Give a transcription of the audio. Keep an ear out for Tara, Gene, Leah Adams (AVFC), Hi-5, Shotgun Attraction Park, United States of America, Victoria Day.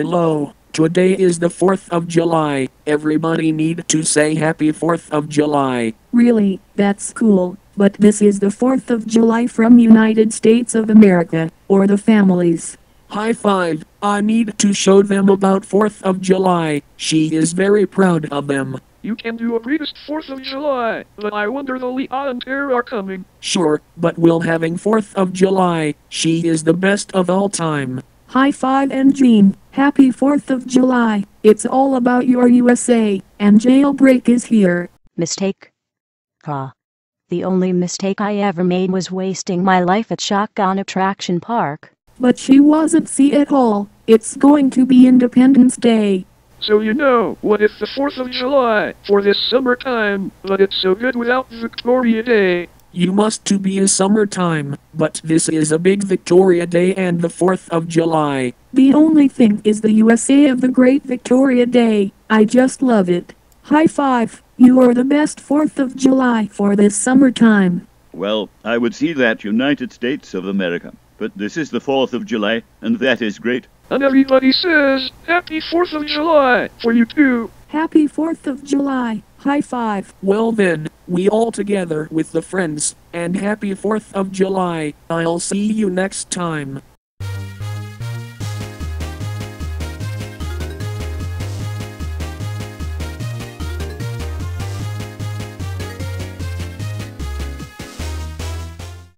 Hello, today is the 4th of July. Everybody need to say happy 4th of July. Really, that's cool, but this is the 4th of July from United States of America, or the families. Hi-5, I need to show them about 4th of July. She is very proud of them. You can do a greatest 4th of July, but I wonder the Leah and Tara are coming. Sure, but we'll having 4th of July. She is the best of all time. Hi-5 and Gene, happy 4th of July. It's all about your USA, and jailbreak is here. Mistake. Ha. The only mistake I ever made was wasting my life at Shotgun Attraction Park. But she wasn't see at all. It's going to be Independence Day. So you know, what if the 4th of July, for this summertime, but it's so good without Victoria Day. You must to be a summertime, but this is a big Victoria Day and the 4th of July. The only thing is the USA of the Great Victoria Day, I just love it. Hi-5, you are the best 4th of July for this summertime. Well, I would see that United States of America, but this is the 4th of July, and that is great. And everybody says, happy 4th of July, for you too. Happy 4th of July, Hi-5. Well then, we all together with the friends, and happy 4th of July. I'll see you next time.